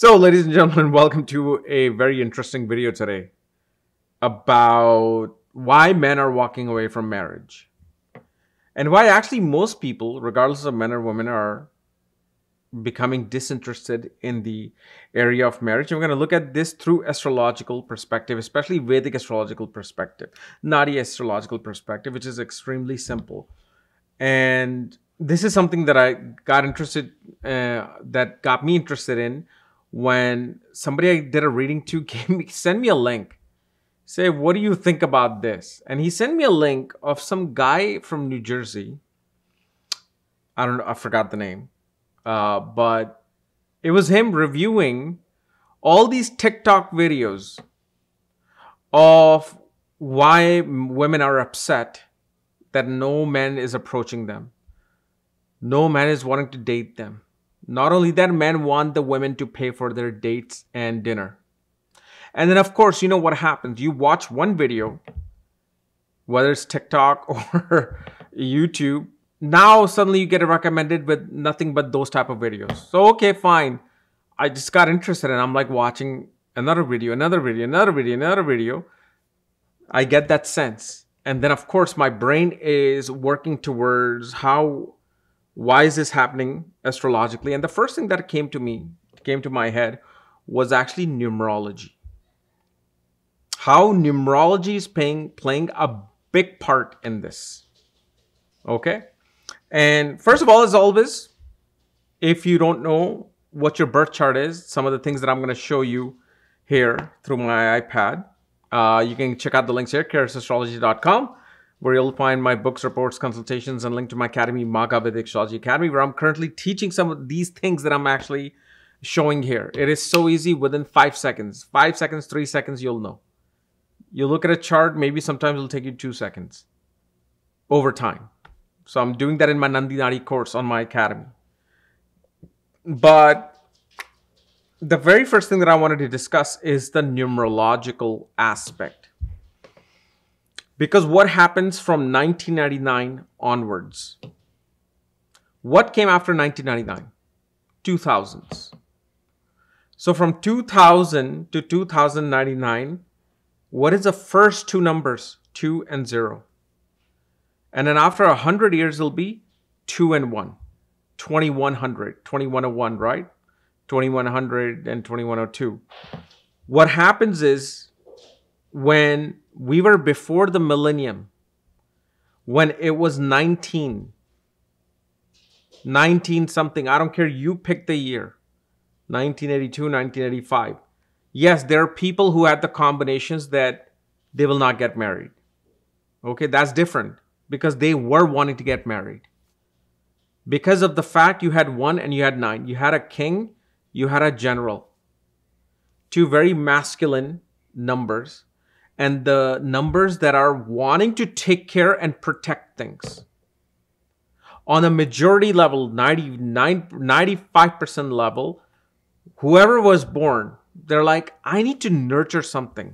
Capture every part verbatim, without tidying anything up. So, ladies and gentlemen, welcome to a very interesting video today about why men are walking away from marriage and why actually most people, regardless of men or women, are becoming disinterested in the area of marriage. And we're going to look at this through astrological perspective, especially Vedic astrological perspective, Nadi astrological perspective, which is extremely simple. And this is something that I got interested, uh, that got me interested in when somebody I did a reading to gave me, sent me a link, say, what do you think about this? And he sent me a link of some guy from New Jersey. I don't know, I forgot the name. Uh, but it was him reviewing all these TikTok videos of why women are upset that no man is approaching them. No man is wanting to date them. Not only that, men want the women to pay for their dates and dinner. And then, of course, you know what happens. You watch one video, whether it's TikTok or YouTube. Now, suddenly you get recommended with nothing but those type of videos. So, okay, fine. I just got interested and I'm like watching another video, another video, another video, another video. I get that sense. And then, of course, my brain is working towards how... why is this happening astrologically? And the first thing that came to me, came to my head, was actually numerology. How numerology is playing, playing a big part in this. Okay? And first of all, as always, if you don't know what your birth chart is, some of the things that I'm going to show you here through my iPad, uh, you can check out the links here, krsastrology dot com. Where you'll find my books, reports, consultations, and link to my academy, Maga Vedic Astrology Academy, where I'm currently teaching some of these things that I'm actually showing here. It is so easy within five seconds. Five seconds, three seconds, you'll know. You look at a chart, maybe sometimes it'll take you two seconds over time. So I'm doing that in my Nandi Nadi course on my academy. But the very first thing that I wanted to discuss is the numerological aspect. Because what happens from nineteen ninety-nine onwards? What came after nineteen ninety-nine? two thousands. So from two thousand to two thousand ninety-nine, what is the first two numbers? Two and zero. And then after one hundred years, it'll be two and one. twenty-one hundred, twenty-one oh one, right? twenty-one hundred and twenty-one oh two. What happens is when... we were before the millennium when it was nineteen, nineteen something. I don't care. You pick the year, nineteen eighty-two, nineteen eighty-five. Yes, there are people who had the combinations that they will not get married. Okay, that's different because they were wanting to get married. Because of the fact you had one and you had nine. You had a king, you had a general. Two very masculine numbers. And the numbers that are wanting to take care and protect things. On a majority level, ninety-nine, ninety-five percent level, whoever was born, they're like, I need to nurture something.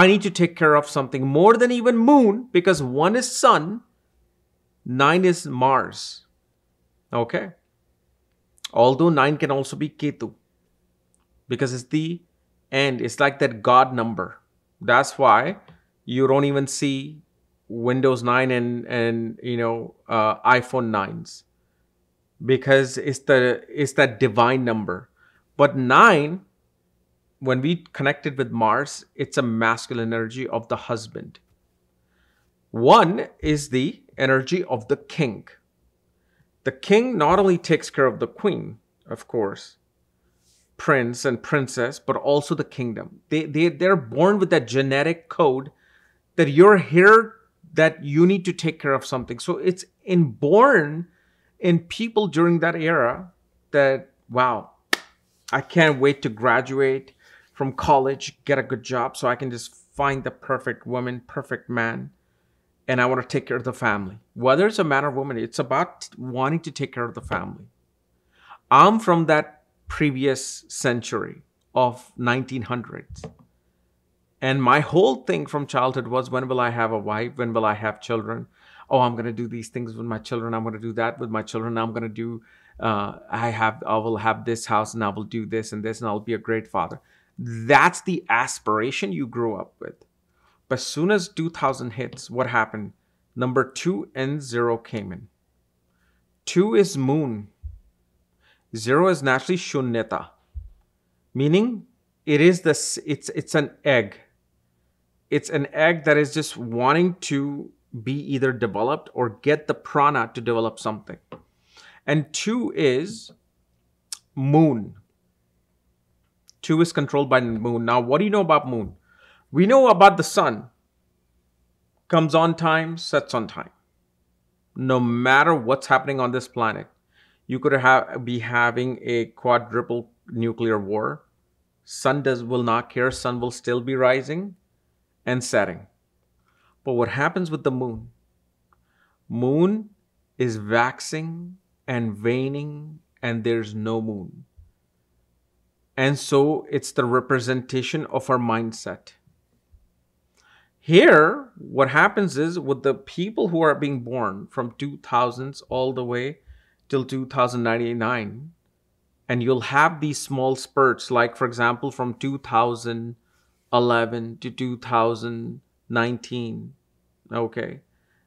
I need to take care of something more than even moon, because one is sun, nine is Mars. Okay? Although nine can also be Ketu, because it's the end. It's like that God number. That's why you don't even see Windows nine and, and you know, uh, iPhone nines. Because it's, the, it's that divine number. But nine, when we connect it with Mars, it's a masculine energy of the husband. one is the energy of the king. The king not only takes care of the queen, of course, prince and princess, but also the kingdom. They, they, they're born with that genetic code that you're here, that you need to take care of something. So it's inborn in people during that era that, wow, I can't wait to graduate from college, get a good job so I can just find the perfect woman, perfect man. And I want to take care of the family. Whether it's a man or woman, it's about wanting to take care of the family. I'm from that previous century of nineteen hundreds. And my whole thing from childhood was, when will I have a wife? When will I have children? oh, I'm going to do these things with my children. I'm going to do that with my children. I'm going to do, uh, I have, I will have this house and I will do this and this and I'll be a great father. That's the aspiration you grew up with. But as soon as two thousand hits, what happened? Number two and zero came in. Two is moon. Zero is naturally shunyata, meaning it is this, it's, it's an egg. It's an egg that is just wanting to be either developed or get the prana to develop something. And two is moon. Two is controlled by the moon. Now, what do you know about moon? We know about the sun. Comes on time, sets on time. No matter what's happening on this planet, you could have, be having a quadruple nuclear war. Sun does, will not care. Sun will still be rising and setting. But what happens with the moon? Moon is waxing and waning, and there's no moon. And so it's the representation of our mindset. Here, what happens is with the people who are being born from two thousands all the way till two thousand ninety-nine, and you'll have these small spurts, like for example, from two thousand eleven to two thousand nineteen, okay?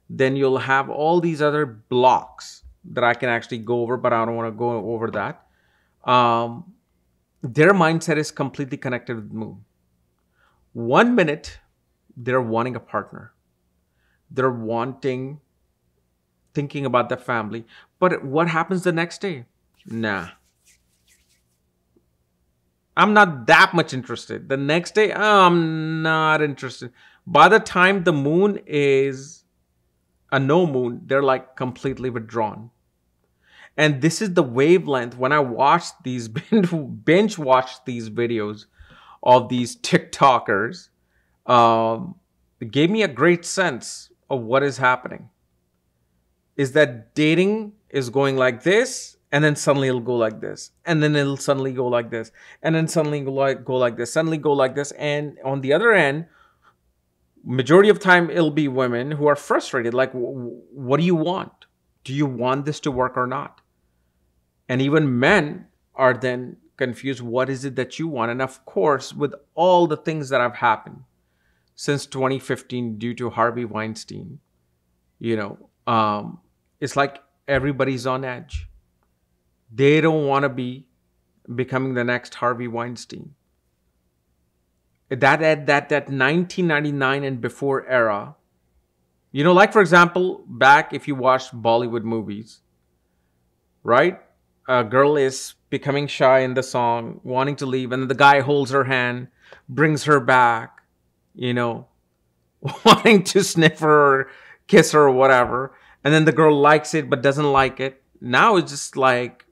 Then you'll have all these other blocks that I can actually go over, but I don't want to go over that. Um, Their mindset is completely connected with the moon. One minute, they're wanting a partner. They're wanting, thinking about the family. But what happens the next day? Nah. I'm not that much interested. The next day, I'm not interested. By the time the moon is a no moon, they're like completely withdrawn. And this is the wavelength. When I watch these, binge watch these videos of these TikTokers, um, it gave me a great sense of what is happening. Is that dating is going like this, and then suddenly it'll go like this, and then it'll suddenly go like this, and then suddenly go like, go like this, suddenly go like this. And on the other end, majority of time, it'll be women who are frustrated. Like, what do you want? Do you want this to work or not? And even men are then confused. What is it that you want? And of course, with all the things that have happened since twenty fifteen due to Harvey Weinstein, you know, um, it's like everybody's on edge. They don't want to be becoming the next Harvey Weinstein. That, that, that, that nineteen ninety-nine and before era, you know, like, for example, back if you watched Bollywood movies, right? A girl is becoming shy in the song, wanting to leave. And the guy holds her hand, brings her back, you know, wanting to sniff her or kiss her or whatever. And then the girl likes it, but doesn't like it. Now it's just like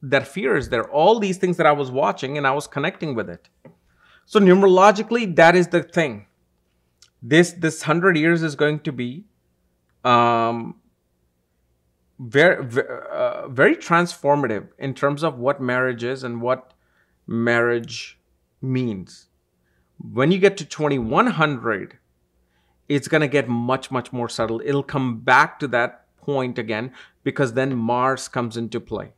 that fear is there. All these things that I was watching and I was connecting with it. So numerologically, that is the thing. This this hundred years is going to be um, very very, uh, very transformative in terms of what marriage is and what marriage means. When you get to twenty-one hundred, it's going to get much, much more subtle. It'll come back to that point again because then Mars comes into play,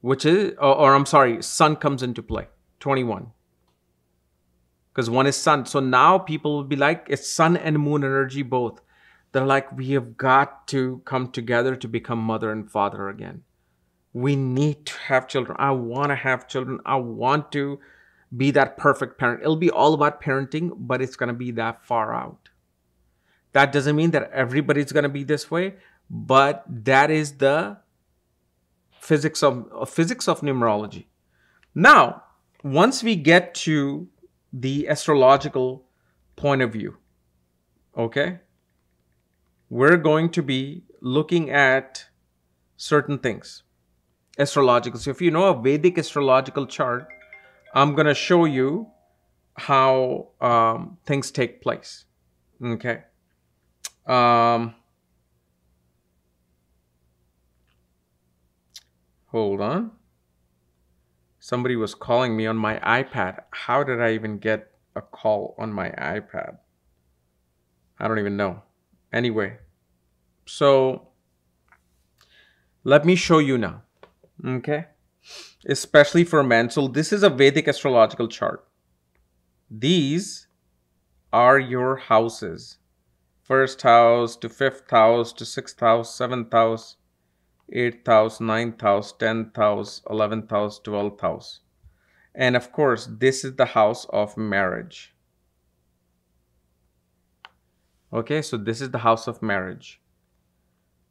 which is, or, or I'm sorry, Sun comes into play, twenty-one. Because one is sun. So now people will be like, it's sun and moon energy both. They're like, we have got to come together to become mother and father again. We need to have children. I want to have children. I want to be that perfect parent. It'll be all about parenting, but it's going to be that far out. That doesn't mean that everybody's going to be this way, but that is the physics of, uh, physics of numerology. Now, once we get to the astrological point of view, okay? We're going to be looking at certain things, astrological. So if you know a Vedic astrological chart, I'm going to show you how um, things take place, okay? Um, hold on. Somebody was calling me on my iPad. How did I even get a call on my iPad? I don't even know. Anyway, so let me show you now, okay? Especially for men. So this is a Vedic astrological chart. These are your houses. First house to fifth house to sixth house, seventh house, eighth house, ninth house, tenth house, eleventh house, twelfth house. And of course, this is the house of marriage. Okay, so this is the house of marriage.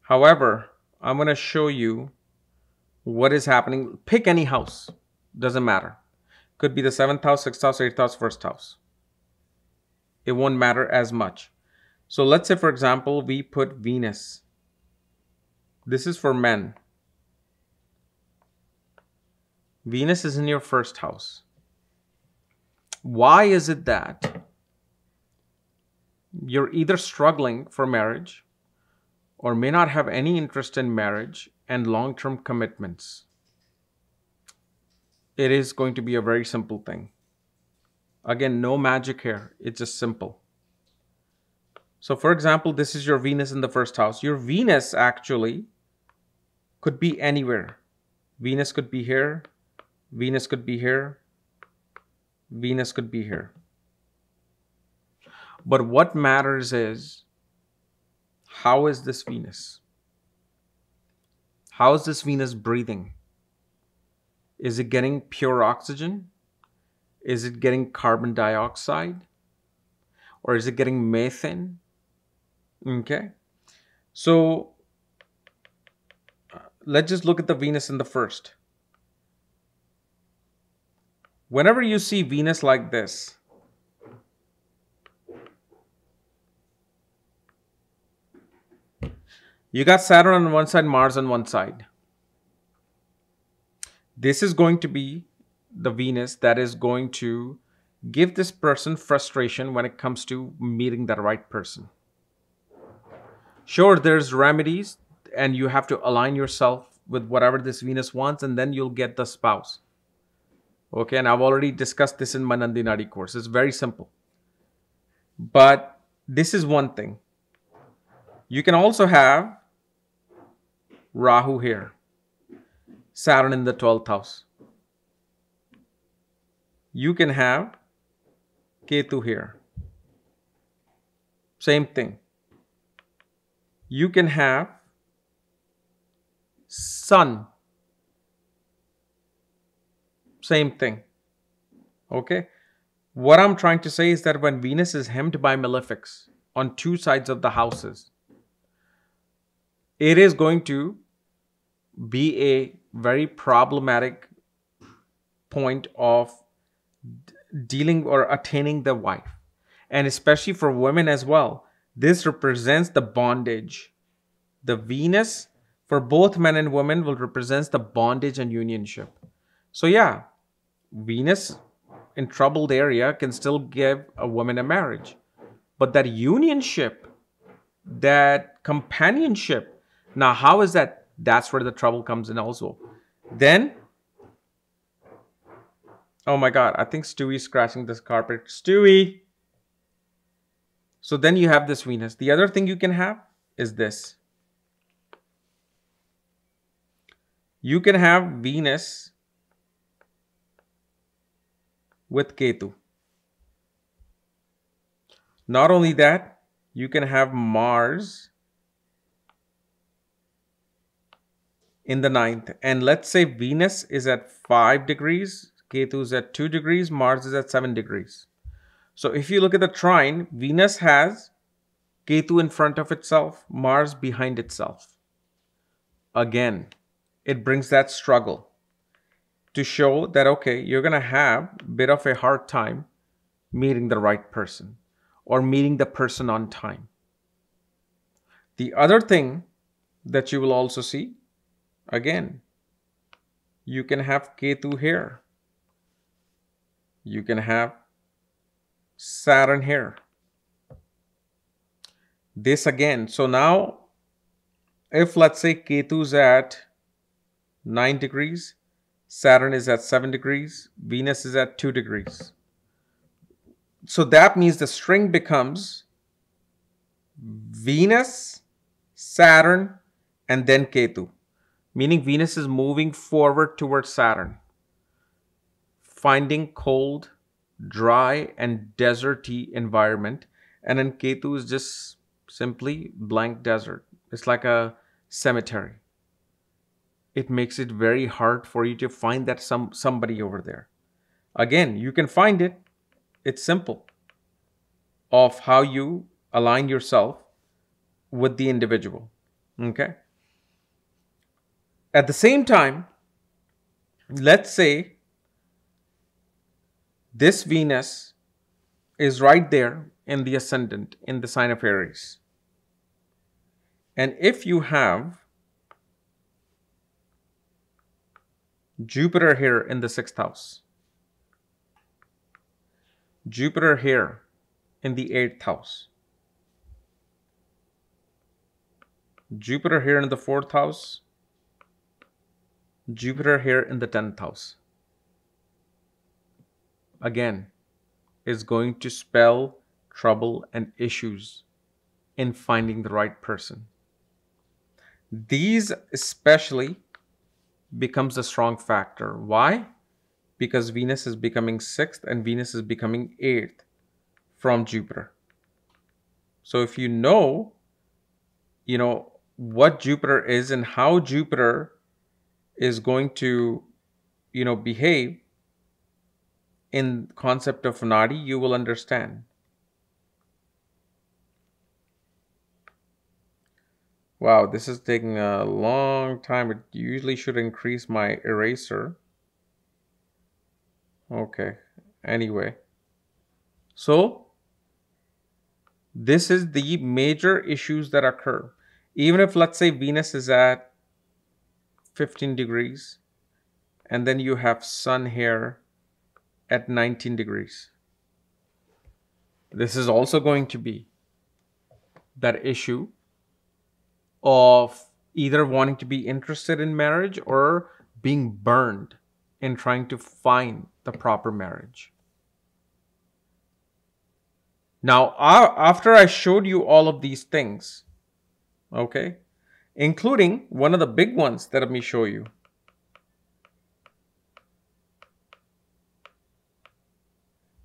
However, I'm going to show you what is happening. Pick any house. Doesn't matter. Could be the seventh house, sixth house, eighth house, first house. It won't matter as much. So let's say, for example, we put Venus. This is for men. Venus is in your first house. Why is it that you're either struggling for marriage or may not have any interest in marriage and long-term commitments? It is going to be a very simple thing. Again, no magic here. It's just simple. So for example, this is your Venus in the first house. Your Venus actually could be anywhere. Venus could be here. Venus could be here. Venus could be here. But what matters is, how is this Venus? How is this Venus breathing? Is it getting pure oxygen? Is it getting carbon dioxide? Or is it getting methane? Okay. So let's just look at the Venus in the first. Whenever you see Venus like this, you got Saturn on one side, Mars on one side. This is going to be the Venus that is going to give this person frustration when it comes to meeting the right person. Sure, there's remedies and you have to align yourself with whatever this Venus wants, and then you'll get the spouse. Okay, and I've already discussed this in my Nandi Nadi course. It's very simple. But this is one thing. You can also have Rahu here, Saturn in the twelfth house. You can have Ketu here. Same thing. You can have Sun. Same thing. Okay. What I'm trying to say is that when Venus is hemmed by malefics on two sides of the houses, it is going to be a very problematic point of dealing or attaining the wife. And especially for women as well. This represents the bondage. The Venus for both men and women will represent the bondage and unionship. So yeah, Venus in troubled area can still give a woman a marriage. But that unionship, that companionship, now, how is that? That's where the trouble comes in also. Then, oh my God, I think Stewie's scratching this carpet. Stewie! So then you have this Venus. The other thing you can have is this. You can have Venus with Ketu. Not only that, you can have Mars in the ninth. And let's say Venus is at five degrees, Ketu is at two degrees, Mars is at seven degrees. So if you look at the trine, Venus has Ketu in front of itself, Mars behind itself. Again, it brings that struggle to show that, okay, you're going to have a bit of a hard time meeting the right person or meeting the person on time. The other thing that you will also see, again, you can have Ketu here. You can have Saturn here. This again. So now, if let's say Ketu's at nine degrees, Saturn is at seven degrees, Venus is at two degrees. So that means the string becomes Venus, Saturn, and then Ketu. Meaning Venus is moving forward towards Saturn, finding cold, dry, and deserty environment. And then Ketu is just simply blank desert. It's like a cemetery. It makes it very hard for you to find that some somebody over there. Again, you can find it. It's simple of how you align yourself with the individual. Okay. At the same time, let's say this Venus is right there in the ascendant, in the sign of Aries. And if you have Jupiter here in the sixth house, Jupiter here in the eighth house, Jupiter here in the fourth house, Jupiter here in the tenth house, again, is going to spell trouble and issues in finding the right person. These especially becomes a strong factor. Why? Because Venus is becoming sixth and Venus is becoming eighth from Jupiter. So if you know, you know, what Jupiter is and how Jupiter is going to, you know, behave in concept of Nadi, you will understand. Wow, this is taking a long time. It usually should increase my eraser. Okay, anyway. So, this is the major issues that occur. Even if, let's say, Venus is at fifteen degrees, and then you have Sun here at nineteen degrees. This is also going to be that issue of either wanting to be interested in marriage or being burned in trying to find the proper marriage. Now, after I showed you all of these things, okay, including one of the big ones that let me show you.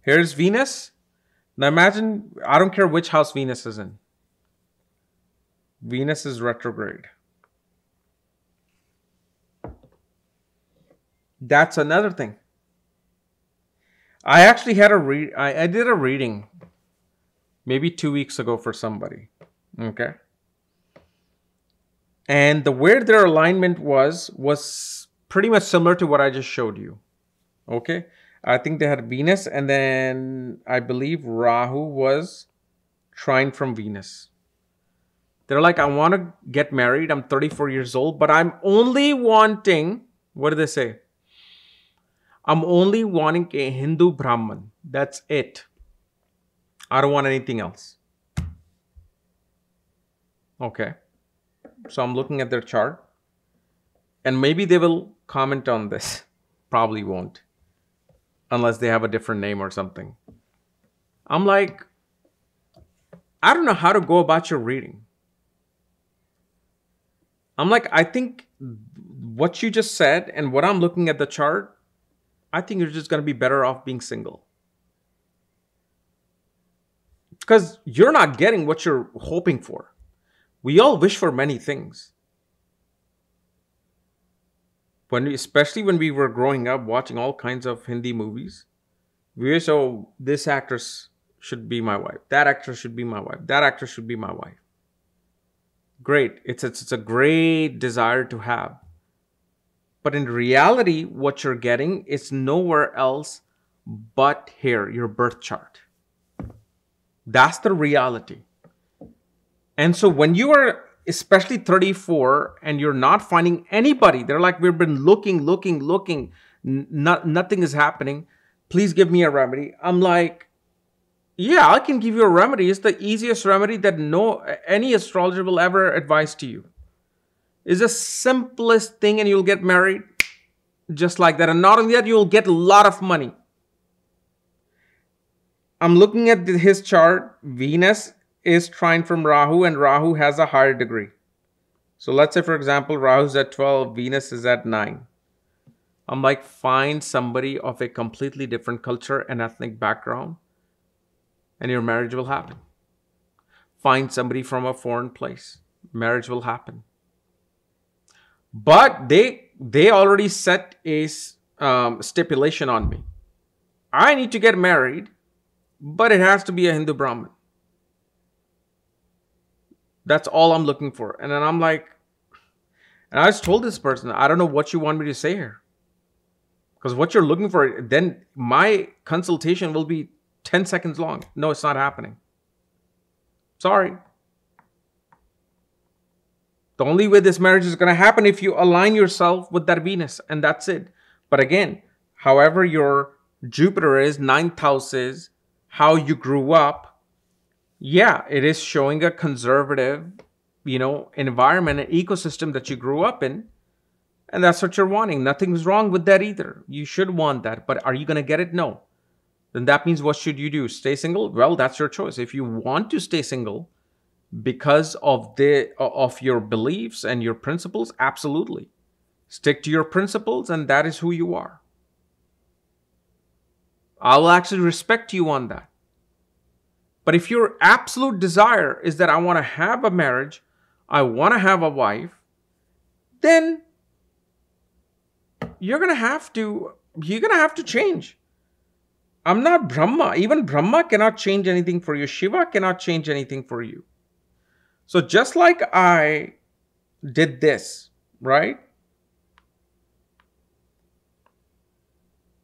Here's Venus. Now imagine, I don't care which house Venus is in. Venus is retrograde. That's another thing. I actually had a read, I, I did a reading maybe two weeks ago for somebody. Okay. And the where their alignment was, was pretty much similar to what I just showed you. Okay. I think they had Venus and then I believe Rahu was trine from Venus. They're like, I want to get married. I'm thirty-four years old, but I'm only wanting, what do they say? I'm only wanting a Hindu Brahmin. That's it. I don't want anything else. Okay. So I'm looking at their chart and maybe they will comment on this. Probably won't unless they have a different name or something. I'm like, I don't know how to go about your reading. I'm like, I think what you just said and what I'm looking at the chart, I think you're just going to be better off being single. Because you're not getting what you're hoping for. We all wish for many things. When we, especially when we were growing up watching all kinds of Hindi movies, we were so, this actress should be my wife. That actress should be my wife. That actress should be my wife. Great. It's, it's, it's a great desire to have. But in reality, what you're getting is nowhere else but here, your birth chart. That's the reality. And so when you are especially thirty-four and you're not finding anybody, they're like, we've been looking, looking, looking, not, nothing is happening. Please give me a remedy. I'm like, yeah, I can give you a remedy. It's the easiest remedy that no any astrologer will ever advise to you. It's the simplest thing and you'll get married just like that. And not only that, you'll get a lot of money. I'm looking at his chart. Venus is trine from Rahu, and Rahu has a higher degree. So let's say, for example, Rahu's at twelve, Venus is at nine. I'm like, find somebody of a completely different culture and ethnic background, and your marriage will happen. Find somebody from a foreign place, marriage will happen. But they they already set a um, stipulation on me. I need to get married, but it has to be a Hindu Brahmin. That's all I'm looking for. And then I'm like, and I just told this person, I don't know what you want me to say here. Because what you're looking for, then my consultation will be ten seconds long. No, it's not happening. Sorry. The only way this marriage is going to happen if you align yourself with that Venus, and that's it. But again, however your Jupiter is, ninth house is, how you grew up, yeah, it is showing a conservative, you know, environment and ecosystem that you grew up in, and that's what you're wanting. Nothing's wrong with that either. You should want that, but are you going to get it? No. Then that means what should you do? Stay single? Well, that's your choice. If you want to stay single because of the of your beliefs and your principles, absolutely. Stick to your principles, and that is who you are. I will actually respect you on that. But if your absolute desire is that I want to have a marriage, I want to have a wife, then you're going to have to, you're going to have to change. I'm not Brahma. Even Brahma cannot change anything for you. Shiva cannot change anything for you. So just like I did this, right?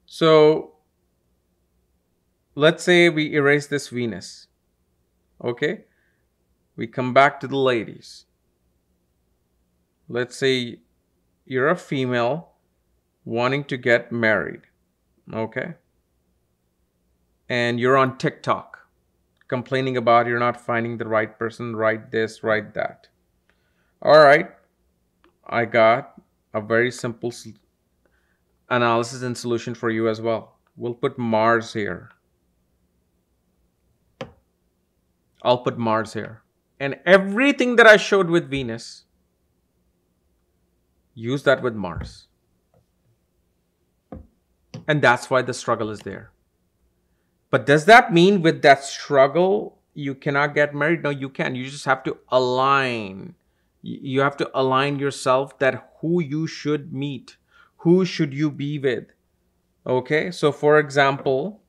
So let's say we erase this Venus. Okay? We come back to the ladies. Let's say you're a female wanting to get married. Okay? And you're on TikTok complaining about you're not finding the right person, right this, right that. All right. I got a very simple analysis and solution for you as well. We'll put Mars here. I'll put Mars here. And everything that I showed with Venus, use that with Mars. And that's why the struggle is there. But does that mean with that struggle, you cannot get married? No, you can. You just have to align. You have to align yourself that who you should meet. Who should you be with? Okay. So for example,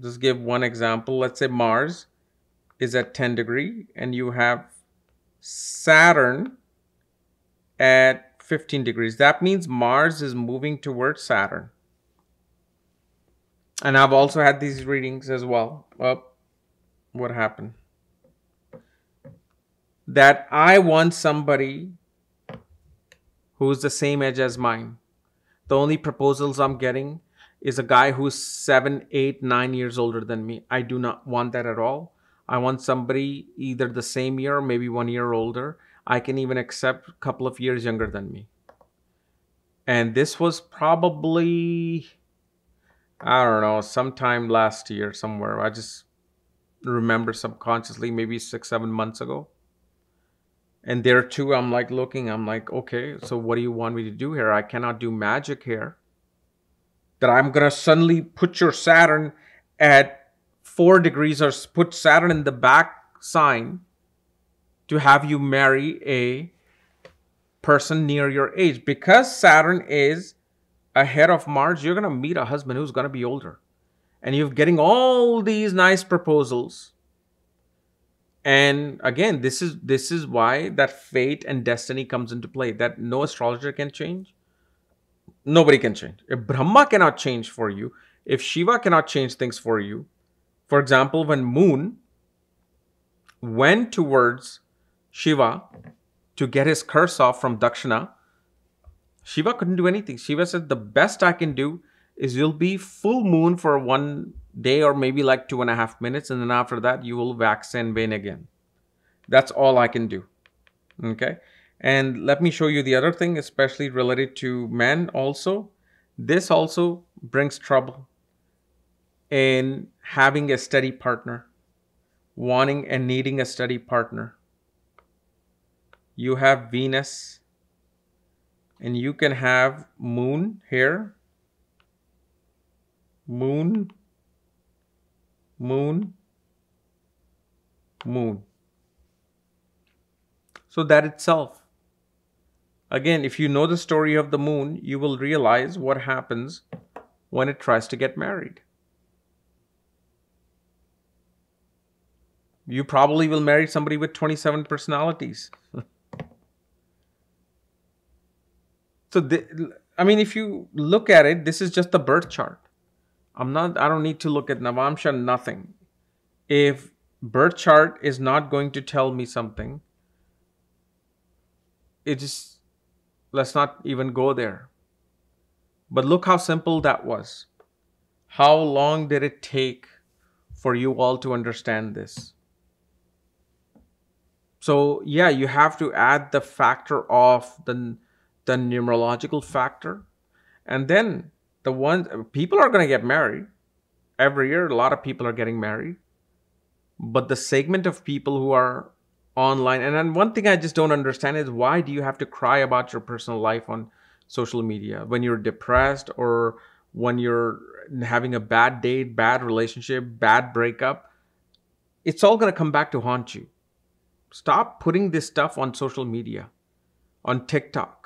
just give one example. Let's say Mars is at ten degree and you have Saturn at fifteen degrees. That means Mars is moving towards Saturn. And I've also had these readings as well. Well, what happened? That I want somebody who's the same age as mine. The only proposals I'm getting is a guy who's seven, eight, nine years older than me. I do not want that at all. I want somebody either the same year, maybe one year older. I can even accept a couple of years younger than me. And this was probably, I don't know, sometime last year somewhere. I just remember subconsciously, maybe six, seven months ago. And there too, I'm like looking, I'm like, okay, so what do you want me to do here? I cannot do magic here. That I'm going to suddenly put your Saturn at four degrees or put Saturn in the back sign to have you marry a person near your age. Because Saturn is ahead of Mars, you're going to meet a husband who's going to be older. And you're getting all these nice proposals. And again, this is this is why that fate and destiny comes into play. That no astrologer can change. Nobody can change. If Brahma cannot change for you, if Shiva cannot change things for you, for example, when Moon went towards Shiva to get his curse off from Dakshina, Shiva couldn't do anything. Shiva said, the best I can do is you'll be full moon for one day or maybe like two and a half minutes. And then after that, you will wax and wane again. That's all I can do. Okay. And let me show you the other thing, especially related to men also. This also brings trouble in having a steady partner. wanting and needing a steady partner. You have Venus, and you can have Moon here. Moon, Moon, Moon. So that itself. Again, if you know the story of the moon, you will realize what happens when it tries to get married. You probably will marry somebody with twenty-seven personalities. So, the, I mean, if you look at it, this is just the birth chart. I'm not, I don't need to look at Navamsha, nothing. If birth chart is not going to tell me something, it just, let's not even go there. But look how simple that was. How long did it take for you all to understand this? So yeah, you have to add the factor of the, the numerological factor. And then the one, people are going to get married. Every year, a lot of people are getting married. But the segment of people who are online, and then one thing I just don't understand is, why do you have to cry about your personal life on social media when you're depressed, or when you're having a bad date, bad relationship, bad breakup? It's all going to come back to haunt you. Stop putting this stuff on social media, on TikTok.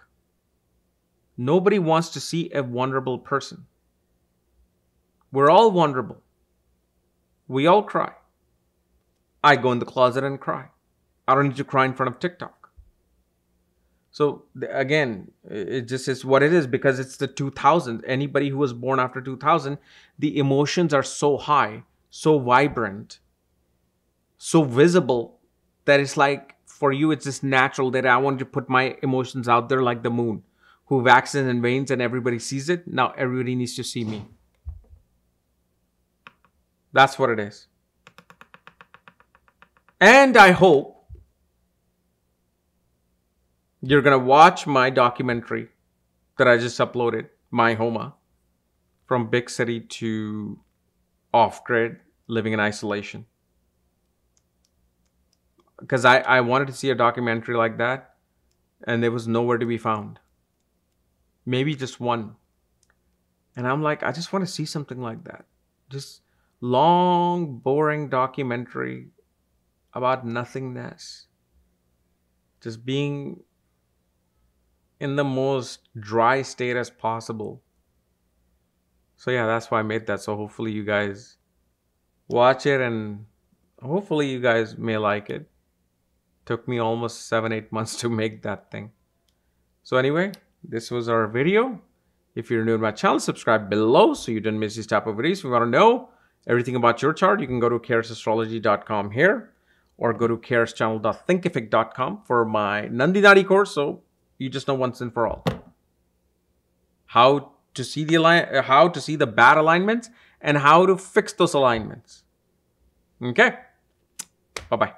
Nobody wants to see a vulnerable person. We're all vulnerable. We all cry. I go in the closet and cry. I don't need to cry in front of TikTok. So again, it just is what it is, because it's the two thousands. Anybody who was born after two thousand, the emotions are so high, so vibrant, so visible, that it's like, for you, it's just natural that I want to put my emotions out there like the moon, who waxes and wanes and everybody sees it. Now everybody needs to see me. That's what it is. And I hope you're going to watch my documentary that I just uploaded, My Homa, from big city to off-grid, living in isolation. Because I, I wanted to see a documentary like that, and there was nowhere to be found. Maybe just one. And I'm like, I just want to see something like that. Just long, boring documentary about nothingness. Just being in the most dry state as possible. So yeah, that's why I made that. So hopefully you guys watch it, and hopefully you guys may like it. Took me almost seven, eight months to make that thing. So anyway, this was our video. If you're new to my channel, subscribe below so you don't miss these type of videos. If you want to know everything about your chart, you can go to krsastrology dot com here, or go to krschannel dot thinkific dot com for my Nandi Nadi course. So you just know once and for all how to see the align, how to see the bad alignments, and how to fix those alignments. Okay, bye bye.